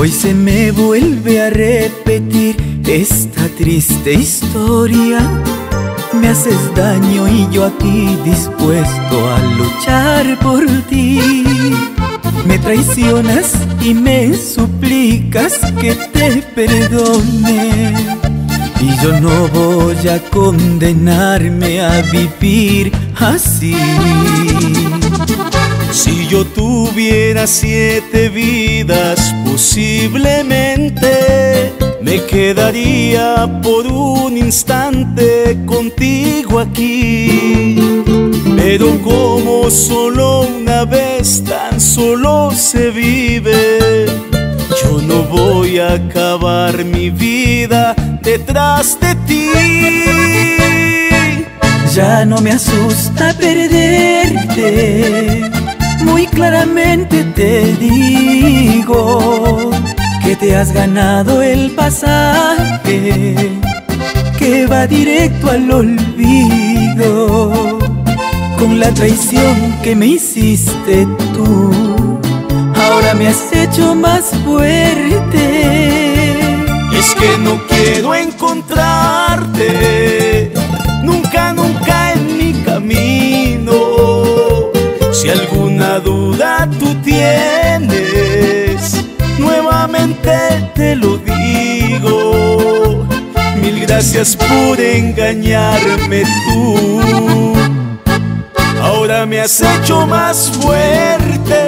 Hoy se me vuelve a repetir esta triste historia. Me haces daño y yo aquí dispuesto a luchar por ti. Me traicionas y me suplicas que te perdone, y yo no voy a condenarme a vivir así. Si yo tuviera 7 vidas, posiblemente me quedaría por un instante contigo aquí. Pero como solo una vez, tan solo se vive, yo no voy a acabar mi vida detrás de ti. Ya no me asusta perderte, muy claramente te digo que te has ganado el pasaje que va directo al olvido. Con la traición que me hiciste tú, ahora me has hecho más fuerte. Es que no quiero encontrarte nunca, nunca en mi camino. Si alguna duda tú tienes, nuevamente te lo digo. Mil gracias por engañarme tú, ahora me has hecho más fuerte.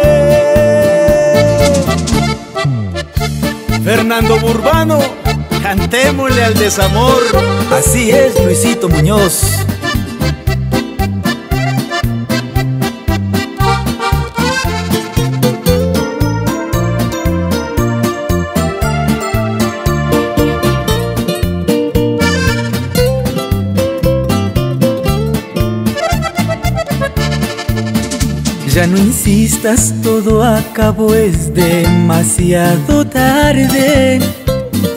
Fernando Burbano, cantémosle al desamor. Así es, Luisito Muñoz. Ya no insistas, todo acabó, es demasiado tarde.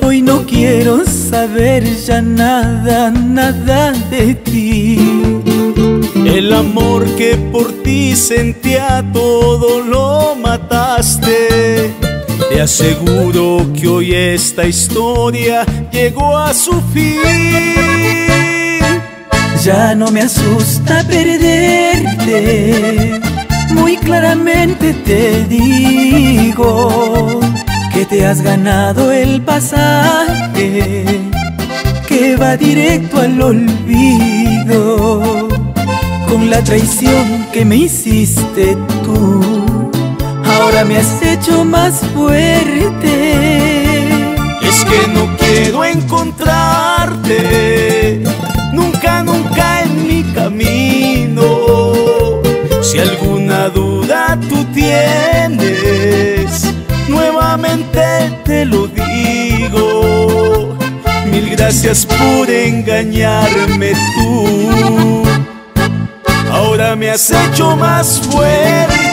Hoy no quiero saber ya nada, nada de ti. El amor que por ti sentía, todo lo mataste. Te aseguro que hoy esta historia llegó a su fin. Ya no me asusta perderte, muy claramente te digo que te has ganado el pasaje que va directo al olvido. Con la traición que me hiciste tú, ahora me has hecho más fuerte. Es que no quiero encontrarte nunca, nunca en mi camino. Si alguna duda tú tienes, nuevamente te lo digo. Mil gracias por engañarme tú, ahora me has hecho más fuerte.